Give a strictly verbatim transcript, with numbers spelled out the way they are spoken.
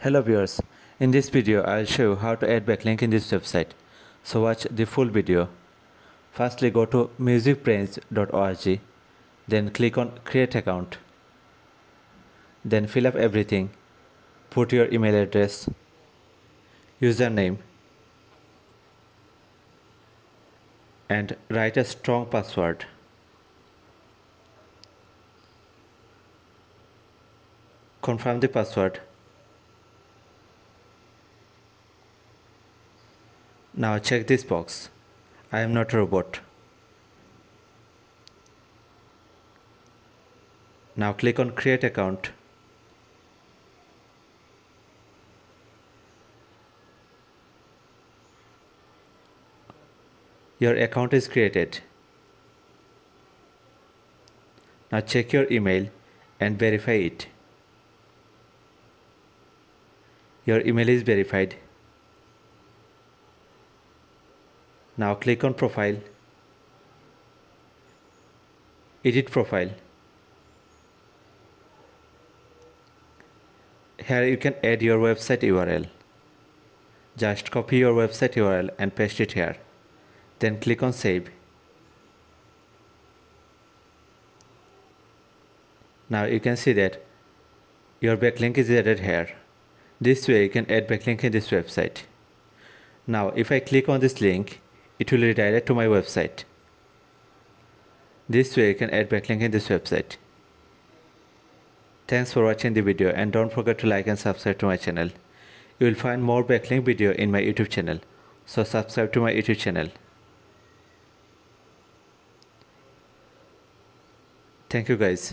Hello viewers, in this video I'll show you how to add backlink in this website, so watch the full video. Firstly, go to music brainz dot org, then click on create account, then fill up everything, put your email address, username, and write a strong password. Confirm the password. Now check this box, I am not a robot. Now click on create account. Your account is created. Now check your email and verify it. Your email is verified. Now click on profile, edit profile. Here you can add your website U R L. Just copy your website U R L and paste it here. Then click on save. Now you can see that your backlink is added here. This way you can add backlink in this website. Now if I click on this link, it will redirect to my website. This way you can add backlink in this website. Thanks for watching the video, and don't forget to like and subscribe to my channel. You will find more backlink video in my YouTube channel, so subscribe to my YouTube channel. Thank you guys.